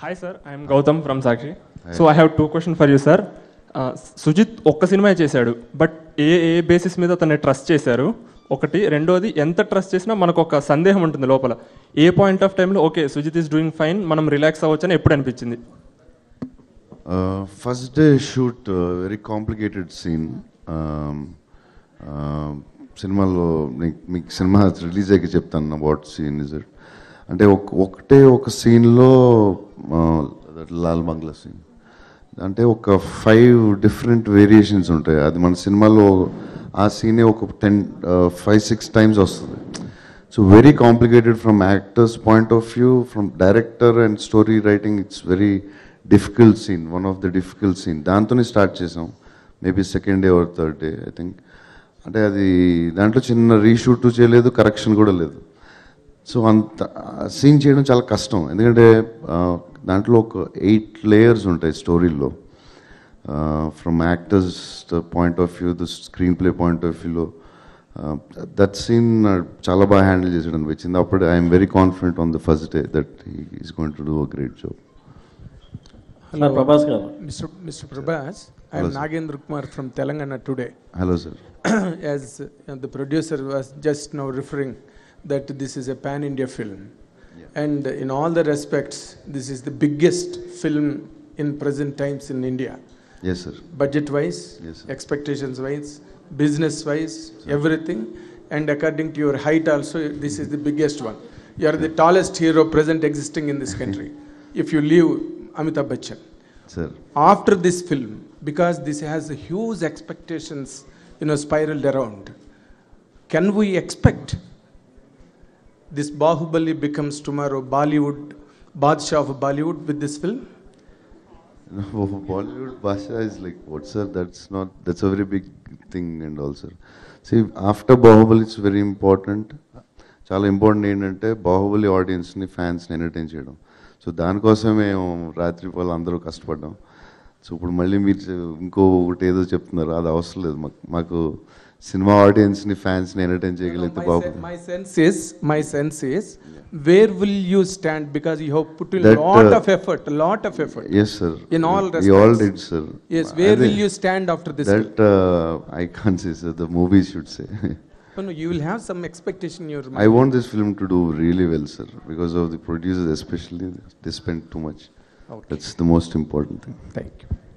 Hi sir, I am Gautam from Sakshi. Hi. So I have two questions for you, sir. Sujit ఒక్క సినిమా చేశాడు, but ఏ basis మీద తన trust చేశారు ఒకటి, రెండోది ఎంత ట్రస్ట్ చేసినా మనకు ఒక సందేహం ఉంటుంది లోపల, ఏ పాయింట్ ఆఫ్ టైంలో okay Sujit is doing fine మనం రిలాక్స్ అవ్వచ్చు అని ఎప్పుడు అనిపించింది? First day shoot very complicated scene. సినిమాలో మీకు సినిమా రిలీజ్ అయ్యి చెప్తాను వాట్ సీన్ ఇస్ ఇట్ అంటే, ఒక సీన్లో లాల్ బంగ్లా సీన్ అంటే ఒక 5 డిఫరెంట్ వేరియేషన్స్ ఉంటాయి. అది మన సినిమాలో ఆ సీనే ఒక 5-6 టైమ్స్ వస్తుంది. So very complicated from actors point of view, from director and story writing it's very difficult scene, one of the difficult scene. దాంతోనే స్టార్ట్ చేసాం, maybe second day or third day I think. అంటే అది దాంట్లో చిన్న reshoot చేయలేదు, correction కూడా లేదు. So అంత సీన్ చేయడం చాలా కష్టం, ఎందుకంటే దాంట్లో ఒక 8 లేయర్స్ ఉంటాయి స్టోరీలో, from actors point of view, the screenplay point of వ్యూలో. దట్ సీన్ చాలా బాగా హ్యాండిల్ చేసాడు అనిపించింది. అప్పుడు I'm very confident on the first day that he is going to do a great job. Hello, Prabhas. Mr. Prabhas, I am Nagendra Kumar from Telangana today. Hello, sir. As the producer was just now referring that this is a pan-India film. Yeah. And in all the respects, this is the biggest film in present times in India. Yes, sir. Budget-wise, yes, expectations-wise, business-wise, everything. And according to your height also, this is the biggest one. You are the tallest hero present existing in this country. If you leave Amitabh Bachchan. Sir. After this film, because this has huge expectations, spiraled around, can we expect this Bahubali becomes tomorrow Bollywood, Badshah of Bollywood with this film? No, Bollywood Badshah is like what, sir? That's a very big thing and all, sir. See, after Bahubali, it's very important. Chala important ఏంటంటే Bahubali audience-ni, fans-ni entertain చేయడం. So దానికోసం మేము రాత్రి పలు అందరూ కష్టపడ్డాం. So ఇప్పుడు మళ్ళీ మీరు ఇంకోటి ఏదో చెప్తున్నారు, అది అవసరం లేదు మాకు. సినిమా ఆడియన్స్ని, ఫ్యాన్స్ని ఎంటర్టైన్ చేయగలిగితే బాగుంది. My sense is where will you stand because you have put a lot of effort. Yes, sir. In all respects. We all did, sir. Yes, where will you stand after this? That I can't say, sir. The movie should say. No, you will have some expectation in your mind. I want this film to do really well, sir, because of the producers especially, they spend too much. Okay. That's the most important thing. Thank you.